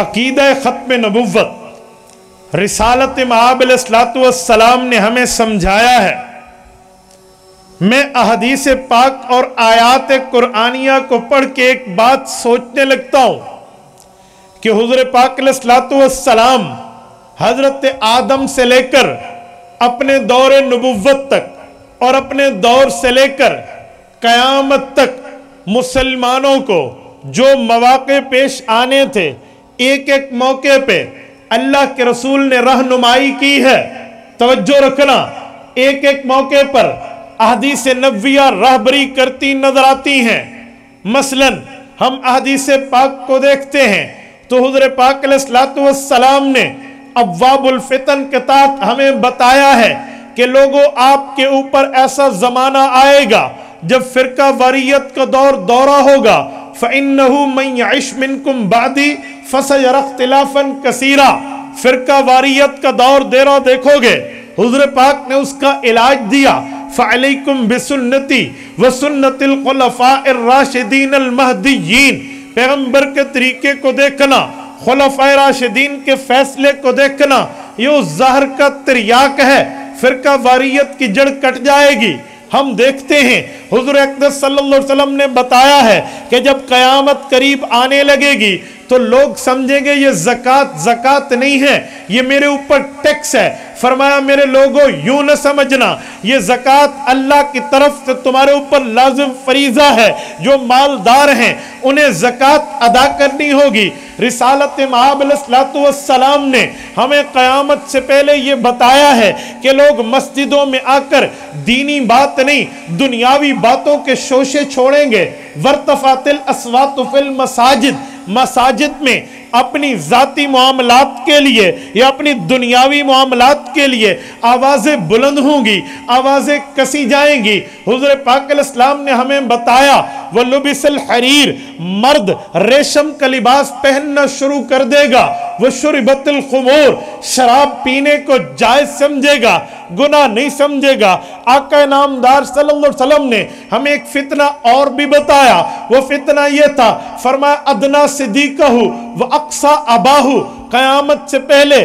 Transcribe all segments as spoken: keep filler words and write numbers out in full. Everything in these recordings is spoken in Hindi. अक़ीदा ख़त्म नबुव्वत रिसालत इमाम अलैहिस्सलाम ने हमें समझाया है। मैं अहदीस पाक और आयात कुरानिया को पढ़ के एक बात सोचने लगता हूँ कि हुज़ूर पाक अलैहिस्सलाम हज़रत आदम से लेकर अपने दौर नबुव्वत तक और अपने दौर से लेकर क़यामत तक मुसलमानों को जो मौक़े पेश आने थे, एक एक मौके पे अल्लाह के रसूल ने रहनुमाई की है। तवज्जो रखना, एक एक मौके पर अहदीस नबविया रहबरी करती नजर आती हैं। मसलन हम अहदीस पाक को देखते हैं तो हुज़ूर पाक अलैहिस्सलाम ने अब्वाबुल फितन के तहत हमें बताया है कि लोगों, आपके ऊपर ऐसा जमाना आएगा जब फिरका वारियत का दौर दौरा होगा। फ़इन्नहु मन यइश मिनकुम बादी फसयरा इख्तिलाफन कसीरा। फिरका वारियत का दौर देरा देखोगे। हुज़ूर पाक ने उसका इलाज दिया, फ़अलैकुम बिसुन्नती व सुन्नतिल खुलफ़ाइर राशिदीन अल महदीयीन। पैगंबर के तरीके को देखना, खुलफ़ाए राशिदीन के फैसले को देखना, ये उस ज़हर का तरियाक है। फिरका वारियत की जड़ कट जाएगी। हम देखते हैं हुज़ूर अकदस सल्लल्लाहु अलैहि वसल्लम ने बताया है कि जब क़यामत करीब आने लगेगी तो लोग समझेंगे ये ज़कात ज़कात नहीं है, ये मेरे ऊपर टैक्स है। फरमाया, मेरे लोगों, यूँ न समझना, ये ज़कात अल्लाह की तरफ से तुम्हारे ऊपर लाजिम फरीज़ा है। जो मालदार हैं उन्हें ज़कात अदा करनी होगी। रिसालत इमाम अलैहिस्सलाम ने हमें क़यामत से पहले ये बताया है कि लोग मस्जिदों में आकर दीनी बात नहीं, दुनियावी बातों के शोशे छोड़ेंगे। वर्तफ़ातिल अस्वातु फिल मसाजिद, मसाजिद में अपनी ज़ाती मामलात के लिए या अपनी दुनियावी मामलात के लिए आवाज़ें बुलंद होंगी, आवाज़ें कसी जाएंगी। हुज़ूर पाक अलैहिस्सलाम ने हमें बताया, वो लुबिसल हरीर, मर्द रेशम का लिबास पहनना शुरू कर देगा। वो शुरबतल खुमूर, शराब पीने को जायज़ समझेगा, गुनाह नहीं समझेगा। आका नामदार सल्लल्लाहु अलैहि वसल्लम ने हमें एक फितना और भी बताया। वो फितना ये था, फरमाया, अदना सिद्दीकहु व अक्सा अबाहु। क़यामत से पहले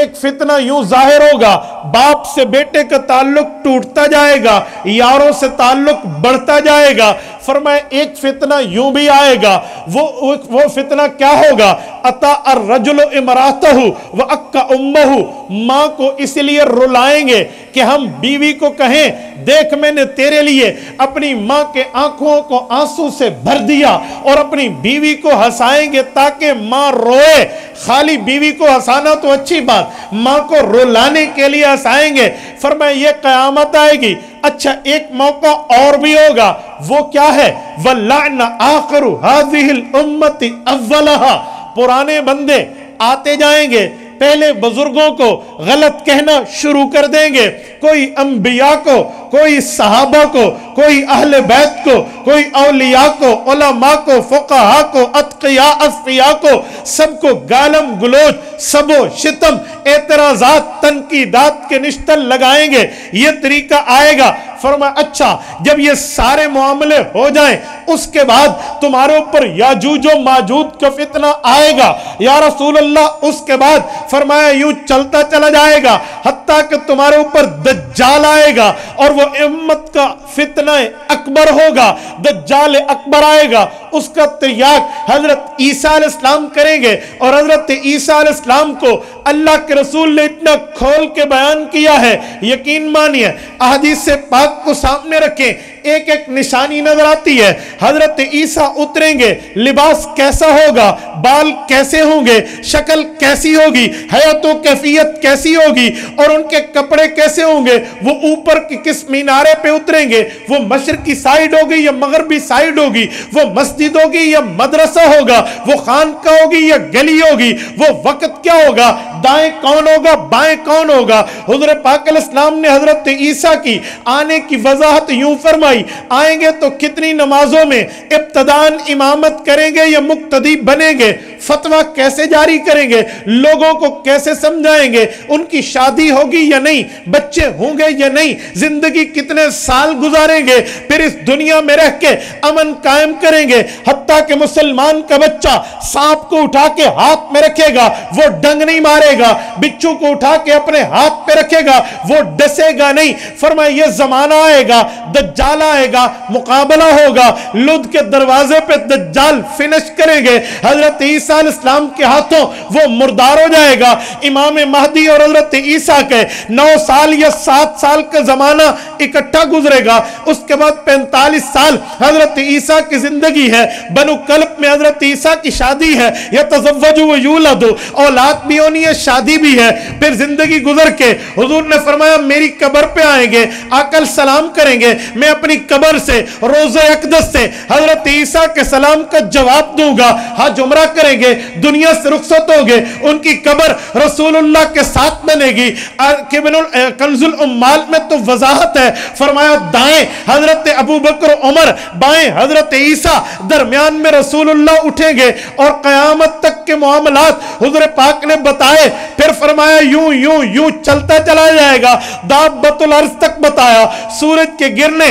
एक फितना यूं जाहिर होगा, बाप से बेटे का ताल्लुक टूटता जाएगा, यारों से ताल्लुक बढ़ता जाएगा। फरमाया, एक फितना यूं भी आएगा, वो वो फितना क्या होगा, अता अर्रजुल इमरातहु व अक्का उम्महु। माँ को इसलिए रुलाएंगे कि हम बीवी को कहें, देख मैंने तेरे लिए अपनी माँ के आंखों को आंसू से भर दिया, और अपनी बीवी को हंसाएंगे ताकि माँ रोए। खाली बीवी को हंसाना तो अच्छी बात, माँ को रुलाने के लिए हंसाएंगे। फरमाया, ये क़यामत आएगी। अच्छा, एक मौका और भी होगा, वो क्या है, वल्लाना आखिरु हाज़िहिल उम्मति अव्वलहा। पुराने बंदे आते जाएंगे, पहले बुजुर्गों को गलत कहना शुरू कर देंगे। कोई अंबिया को, कोई सहाबा को, कोई अहले बैत को, कोई औलिया को, उलमा को, फुकहा को, अतकिया असफिया को, सबको गालम गलोच, सबो शितम, एतराजात, तनकीदात के निश्तल लगाएंगे। ये तरीका आएगा। फरमाया, अच्छा, जब ये सारे मामले हो जाएं उसके बाद तुम्हारे ऊपर याजूज व माजूज का फितना आएगा, या रसूल अल्लाह। उसके बाद फरमाया, यूं चलता चला जाएगा हत्ता कि तुम्हारे ऊपर दज्जाल आएगा, और वो उम्मत का फितना अकबर होगा, दज्जाल अकबर आएगा। उसका तैयार हजरत ईसा अलैहिस्सलाम करेंगे, और हजरत ईसा अलैहिस्सलाम को अल्लाह के रसूल ने इतना खोल के बयान किया है। यकीन मानिए, अहदीस पाक को सामने रखें, एक एक निशानी नजर आती है। हजरत ईसा उतरेंगे, लिबास कैसा होगा, बाल कैसे होंगे, शक्ल कैसी होगी, हयात व कैफियत कैसी होगी, और उनके कपड़े कैसे होंगे। वो ऊपर की किस मीनारे पे उतरेंगे, वो मशरकी साइड होगी या मगरबी साइड होगी, वो मस्जिद होगी या मदरसा होगा, वो खानका होगी या गली होगी, वो वक्त क्या होगा, दाएं कौन होगा, बाएं कौन होगा। हुज़ूर पाक अलैहिस्सलाम ने हजरत ईसा की आने की वजाहत यूं फरमाई आई, आएंगे तो कितनी नमाजों में इब्तदान इमामत करेंगे या मुक्तदी बनेंगे, फतवा कैसे जारी करेंगे, लोगों को कैसे समझाएंगे, उनकी शादी होगी या नहीं, बच्चे होंगे या नहीं, जिंदगी कितने साल गुजारेंगे, फिर इस दुनिया में रह के अमन कायम करेंगे। हत्ता के मुसलमान का बच्चा सांप को उठा के हाथ में रखेगा वो डंग नहीं मारेगा, बिच्छू को उठा के अपने हाथ पे रखेगा वो डसेगा नहीं। फरमाया ये जमाना आएगा, दज्जाल आएगा, मुकाबला होगा, लुद के दरवाजे पे दज्जाल फिनिश करेंगे, हजरत ईसा इस्लाम के हाथों वो मुर्दार हो जाएगा। इमाम महदी और हजरत ईसा के नौ साल या सात साल का जमाना इकट्ठा गुजरेगा, उसके बाद पैंतालीस साल हजरत ईसा की जिंदगी है। बनु कल्ब में हजरत ईसा की शादी है, या तज़व्वजु व यूलदु, औलाद भी होनी है शादी भी है। फिर जिंदगी गुजर के हुजूर ने फरमाया मेरी कब्र पे आएंगे, आकल सलाम करेंगे, मैं अपनी कब्र से रोज़े अक़दस से हजरत ईसा के सलाम का जवाब दूंगा। हज उमरा करेंगे, दुनिया से रुखसत होंगे, उनकी कब्र रसूलुल्लाह के साथ बनेगी। कंजुल उम्माल में तो वजाहत है, फरमाया दाएं हजरत अबू बकर उमर, बाएं हजरत ईसा, दरमियान में रसूलुल्लाह उठेंगे और कयामत तक के मुआमलात हुजूर पाक ने बताए। फिर फरमाया यूं यूं यूं चलता चला जाएगा, दाब्बतुल अर्ज़ तक बताया। सूरज के गिरने,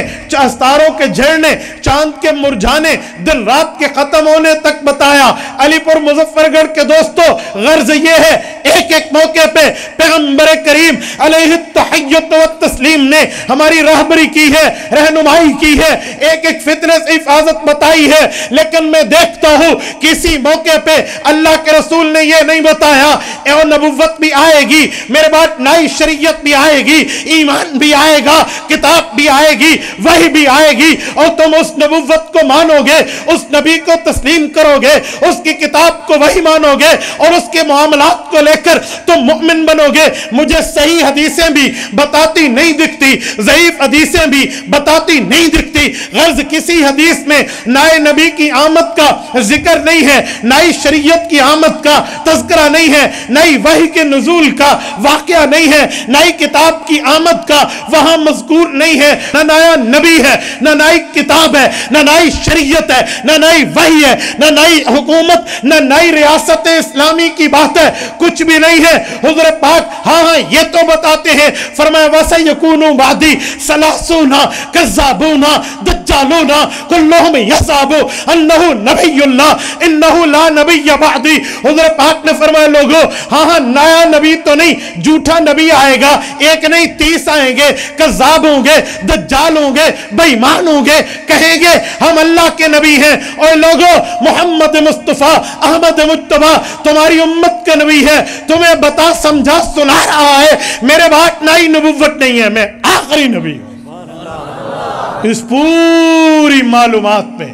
तारों के झड़ने, चांद के मुरझाने, दिन रात के खत्म होने तक बताया। अलीपुर मुजफ्फरगढ़ के दोस्तों गर्ज ये है, एक एक मौके पे पैगंबर करीम अलैहि तहय्युत व तस्लीम ने हमारी रहबरी की है, रहनुमाई की है, एक एक फितने से हिफाजत बताई है। लेकिन मैं देखता हूं किसी मौके पे अल्लाह के रसूल ने यह नहीं बताया और नबुव्वत भी आएगी, मेरे बाद नई शरीयत भी आएगी, ईमान भी आएगा, किताब भी आएगी, वही भी आएगी, और तुम उस नबुव्वत को मानोगे, उस नबी को तस्लीम करोगे, उसकी किताब को वही मानोगे और उसके मामलात को लेकर तुम मुमिन बनोगे। मुझे सही हदीसें भी बताती नहीं दिखती, ज़ईफ हदीसें भी बताती नहीं दिखती। गर्ज किसी हदीस में नाए नबी की आमद का जिक्र नहीं है, नई शरीयत की आमद का तज़किरा नहीं है, नई वही के नुज़ूल का वाक़या नहीं है, नई किताब की आमद का वहां मज़कूर नहीं है। ना नया नबी है, ना नई किताब है, ना नई शरीयत है, ना नई वही है, ना नई हुकूमत, ना नई रियासत इस्लामी की बात है, कुछ भी नहीं है। हुज़ूर पाक हाँ हाँ ये तो बताते हैं, फरमाया वसयकूनु बादी सलासूना कज़्ज़ाबूना दज्जालूना कुल्लुहुम यज़अबू अन्नहु नबियुल्लाह इन्नहु ला नबिय्य बअदी। हुज़ूर पाक ने फरमाया लोगों हाँ हाँ नया नबी तो नहीं, झूठा नबी आएगा, एक नहीं तीस आएंगे, कज़्ज़ाब होंगे, दज्जाल होंगे, बेईमान होंगे, कहेंगे हम अल्लाह के नबी हैं। और लोगों मोहम्मद मुस्तफ़ा अहमद मुज्तबा तुम्हारी उम्मत का नबी है, तुम्हें बता समझा सुना रहा है, मेरे बाद नई नबुव्वत नहीं है, मैं आखिरी नबी हूं। इस पूरी मालूमात में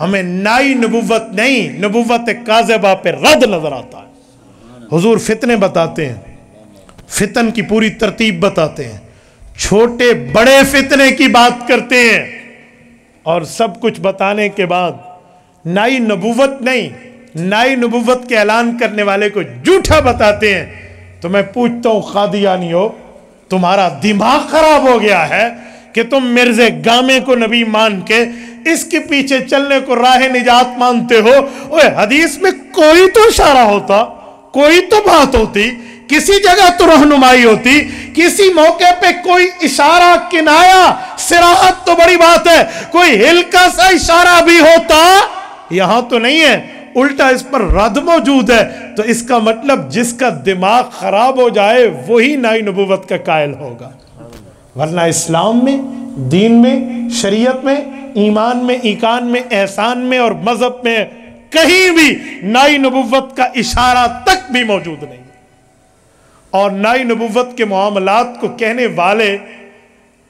हमें नई नबुव्वत नहीं, नबुव्वत काज़िबा पे रद्द नजर आता है। हुजूर फितने बताते हैं, फितन की पूरी तरतीब बताते हैं, छोटे बड़े फितने की बात करते हैं, और सब कुछ बताने के बाद नई नबुव्वत नहीं, नई नबुव्वत के ऐलान करने वाले को झूठा बताते हैं। तो मैं पूछता हूं कादियानियों, तुम्हारा दिमाग खराब हो गया है कि तुम मिर्ज़े गामे को नबी मान के इसके पीछे चलने को राह निजात मानते हो? ओए हदीस में कोई तो इशारा होता, कोई तो बात होती, किसी जगह तो रहनुमाई होती, किसी मौके पे कोई इशारा किनाया सिराहत तो बड़ी बात है, कोई हिलका सा इशारा भी होता, यहां तो नहीं है, उल्टा इस पर रद मौजूद है। तो इसका मतलब जिसका दिमाग खराब हो जाए वही नाई नबुव्वत का कायल होगा, वरना इस्लाम में, दीन में, शरीयत में, ईमान में, ईकान में, एहसान में और मजहब में कहीं भी नाई नबुव्वत का इशारा तक भी मौजूद नहीं। और नाई नबुव्वत के मामलात को कहने वाले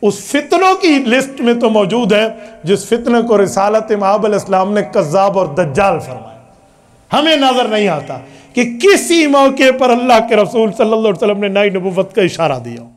उस फितनों की लिस्ट में तो मौजूद है जिस फितने को रिसालत माबल इस्लाम ने कज़्ज़ाब और दज्जाल फरमाया। हमें नजर नहीं आता कि किसी मौके पर अल्लाह के रसूल सल्लल्लाहु अलैहि वसल्लम ने नाई नबुव्वत का इशारा दिया।